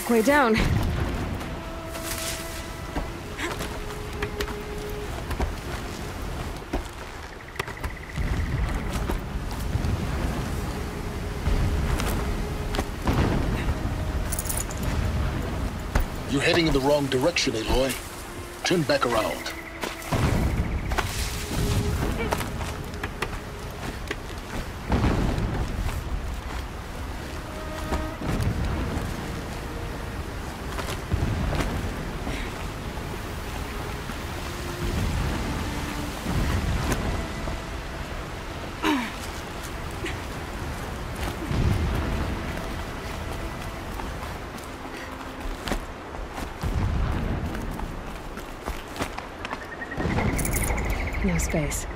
quick way down. You're heading in the wrong direction, Aloy. Turn back around. No space.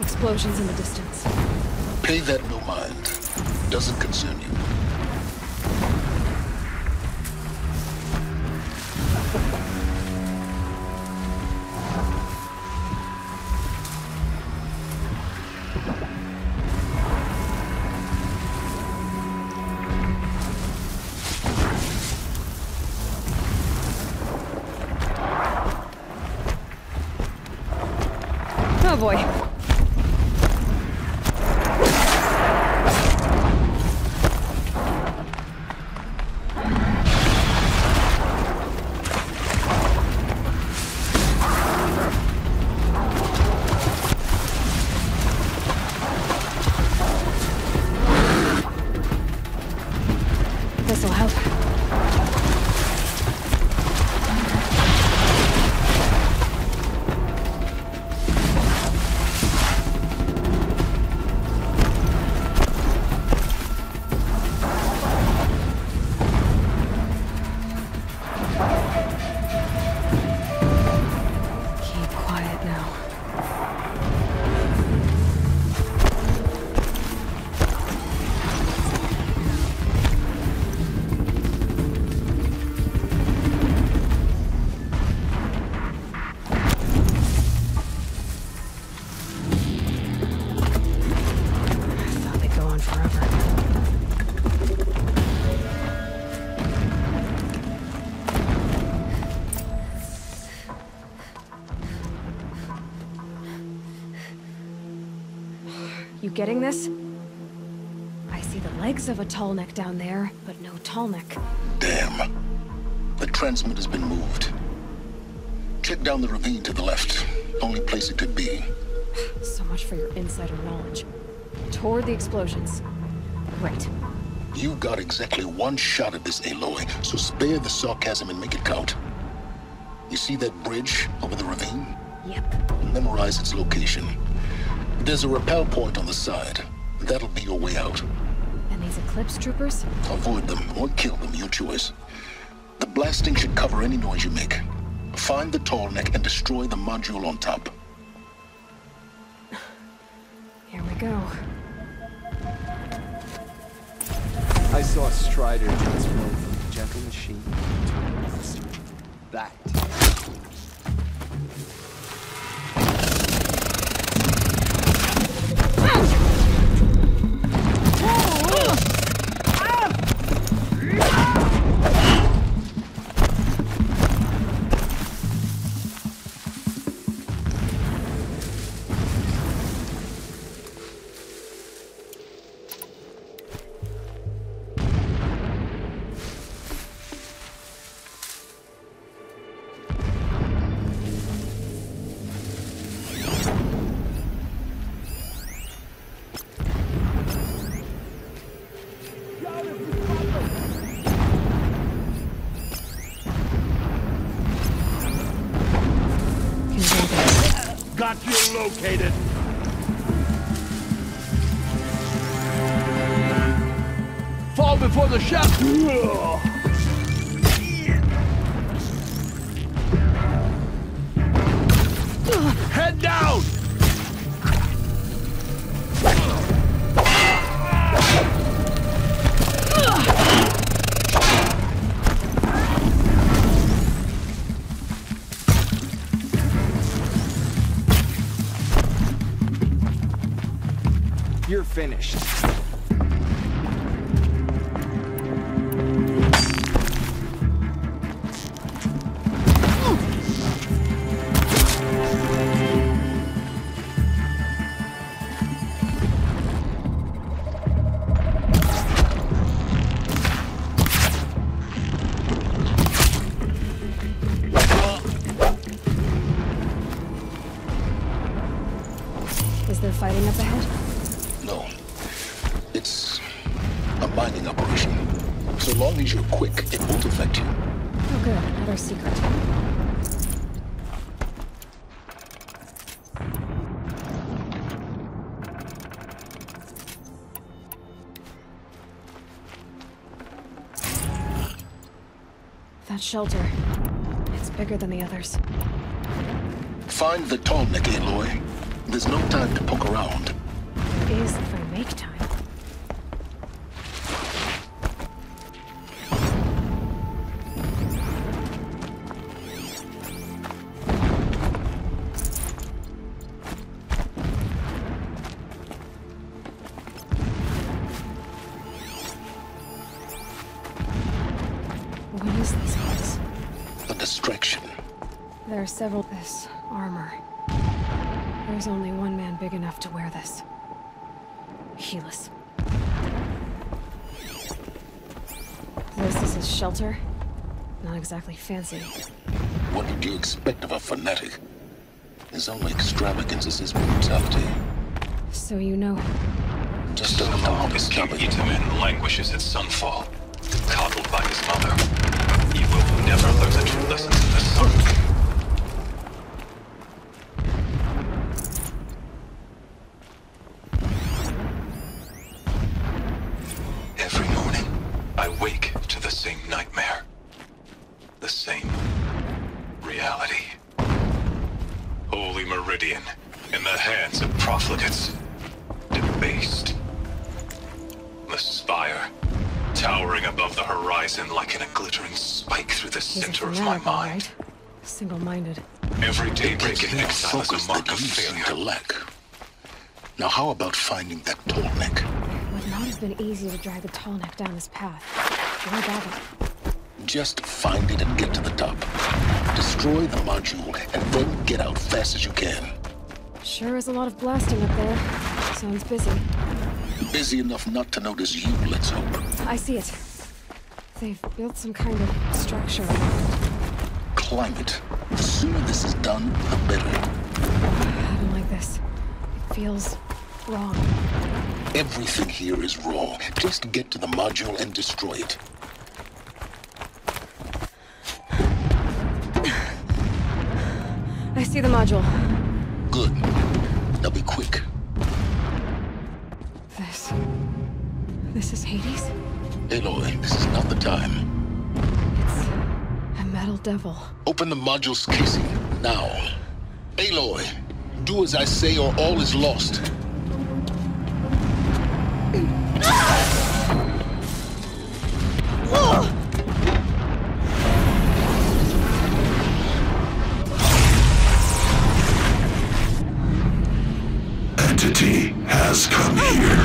Explosions in the distance. Pay that no mind. Doesn't concern you. Oh boy. You getting this? I see the legs of a Tallneck down there, but no Tallneck. Damn. The transmit has been moved. Check down the ravine to the left. Only place it could be. So much for your insider knowledge. Toward the explosions. Right. You got exactly one shot at this, Aloy, so spare the sarcasm and make it count. You see that bridge over the ravine? Yep. Memorize its location. There's a rappel point on the side. That'll be your way out. And these Eclipse Troopers? Avoid them or kill them, your choice. The blasting should cover any noise you make. Find the Tallneck and destroy the module on top. Here we go. I saw Strider transform from the Giant Machine to a monster. Got you located. Fall before the shot. Head down. You're finished. Is there fighting up ahead? No. It's a mining operation. So long as you're quick, it won't affect you. Oh good, another secret. That shelter, it's bigger than the others. Find the Tallneck, Aloy. There's no time to poke around. Is if I make time. What is this place? A distraction. There are several. This armor. There's only one man big enough to wear this. Helis. This is his shelter. Not exactly fancy. What did you expect of a fanatic? His only extravagance is his brutality. So you know him. Just don't know how this man languishes at sunfall, coddled by his mother. He will never learn the true lessons of the sun. Mind. Single-minded. Every daybreak in exile is a mark of failure. Now how about finding that Tallneck? It would not have been easy to drag the Tallneck down this path. Why bother? Just find it and get to the top. Destroy the module and then get out fast as you can. Sure is a lot of blasting up there. Sounds busy. Busy enough not to notice you, let's hope. I see it. They've built some kind of structure around it. Climate. The sooner this is done, the better. I don't like this. It feels wrong. Everything here is raw. Just get to the module and destroy it. I see the module. Good. Now be quick. This is Hades? Aloy, this is not the time. Metal devil. Open the module's casing now. Aloy, do as I say or all is lost. Entity has come here.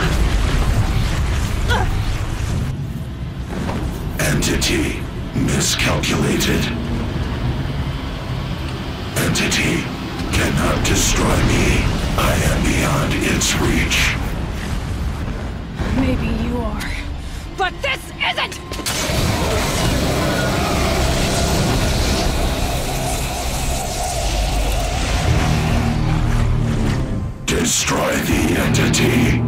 Entity miscalculated. Entity cannot destroy me. I am beyond its reach. Maybe you are, but this isn't! Destroy the entity.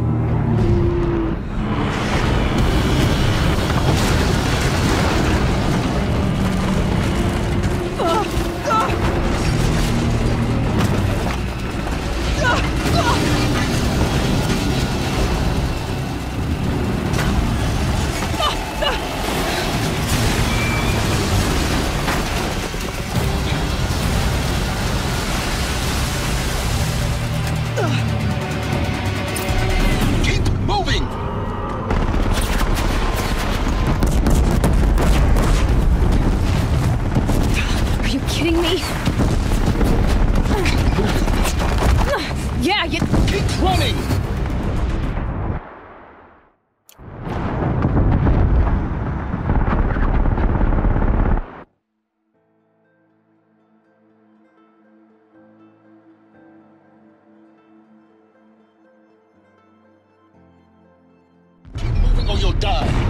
or you'll die.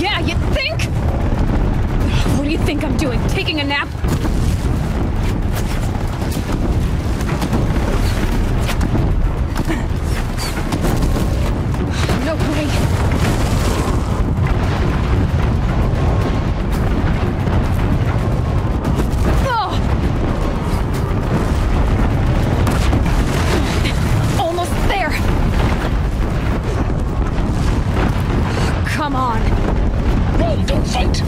Yeah, you think? What do you think I'm doing? Taking a nap? No way. Oh. Almost there. Come on. Run, don't fight.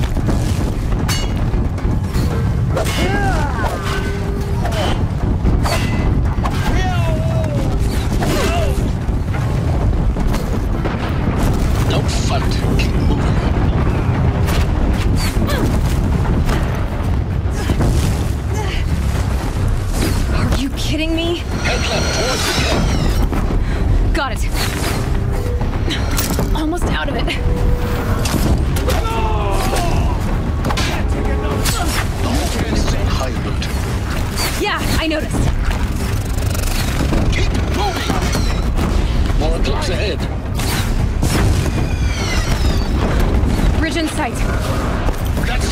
Don't fight. Keep moving. Are you kidding me? Headlamp towards the camp. Got it. Almost out of it. Yeah, I noticed. Keep moving! More Eclipse ahead. Bridge in sight. That's...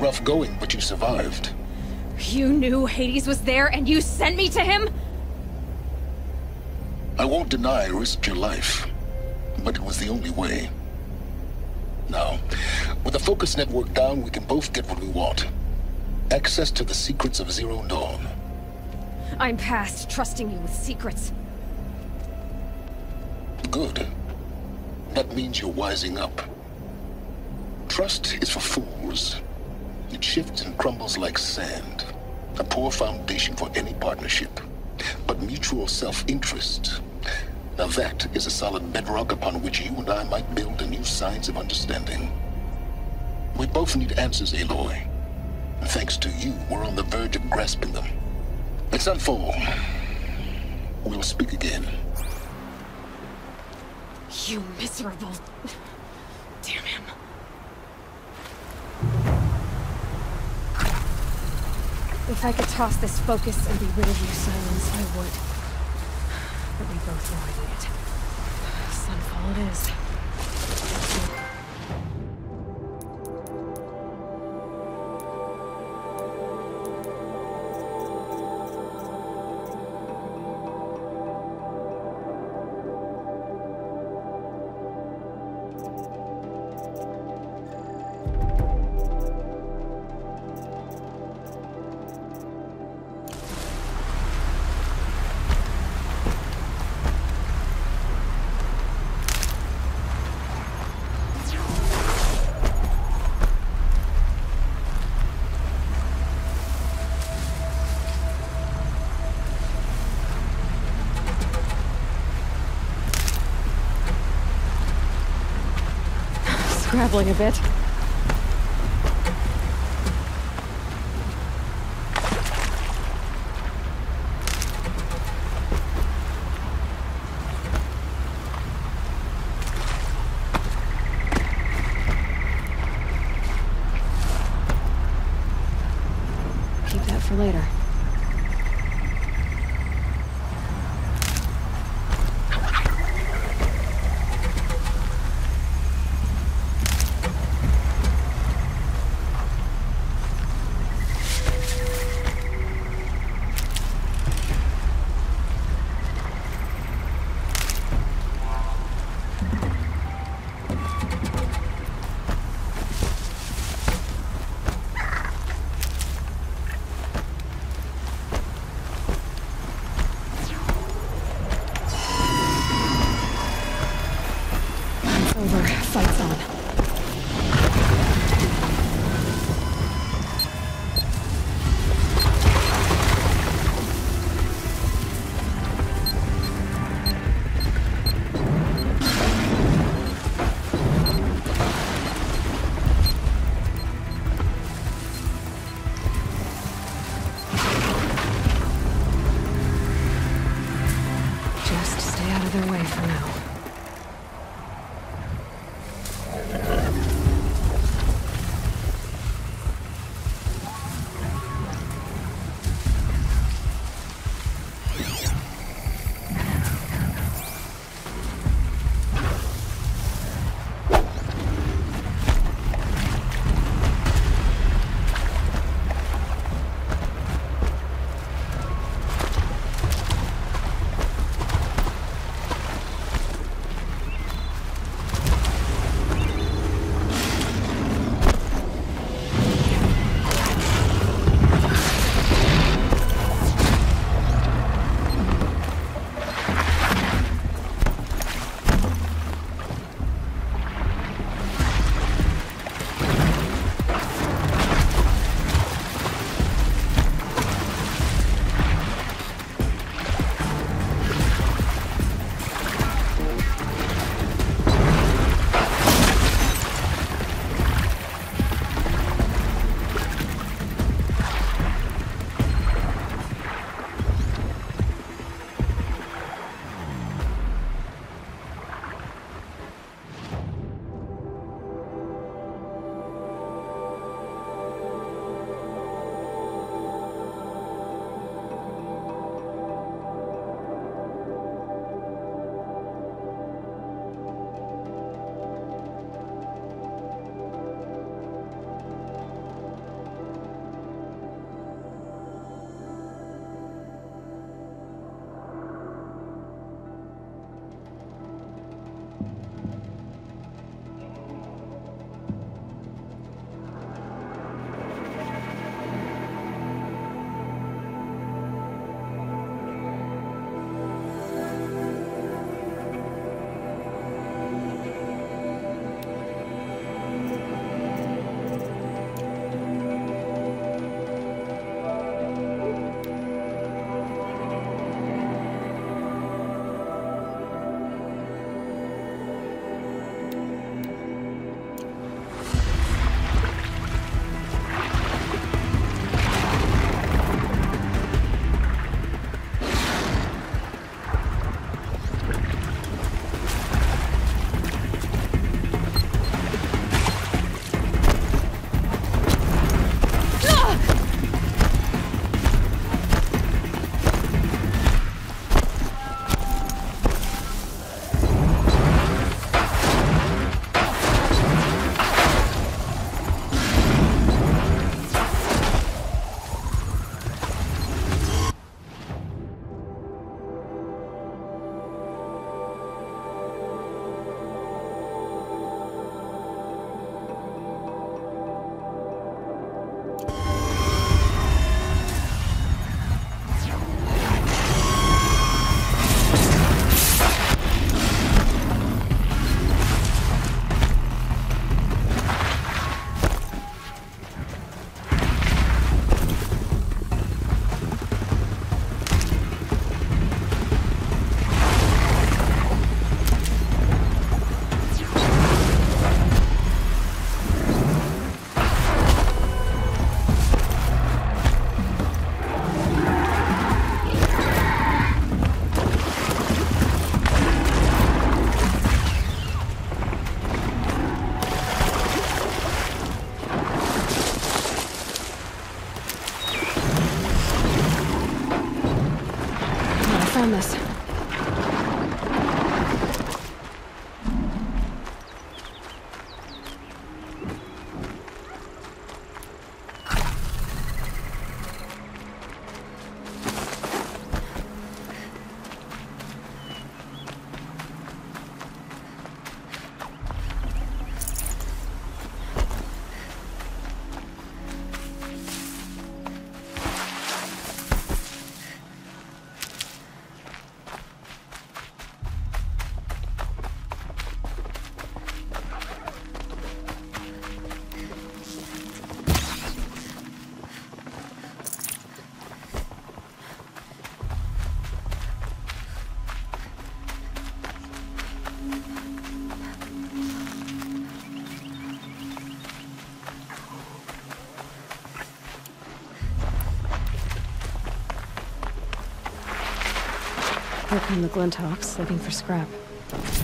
Rough going, but you survived. You knew Hades was there and you sent me to him? I won't deny I risked your life, but it was the only way. Now, with the Focus network down, we can both get what we want. Access to the secrets of Zero Dawn. I'm past trusting you with secrets. Good. That means you're wising up. Trust is for fools. It shifts and crumbles like sand, a poor foundation for any partnership. But mutual self-interest, now that is a solid bedrock upon which you and I might build a new science of understanding. We both need answers, Aloy. And thanks to you, we're on the verge of grasping them. Let's unfold. We'll speak again. You miserable... Damn him. If I could toss this focus and be rid of you, Silence, I would. But we both know I need it. Sunfall it is. Traveling a bit. Keep that for later. Here come the Glentox, looking for scrap.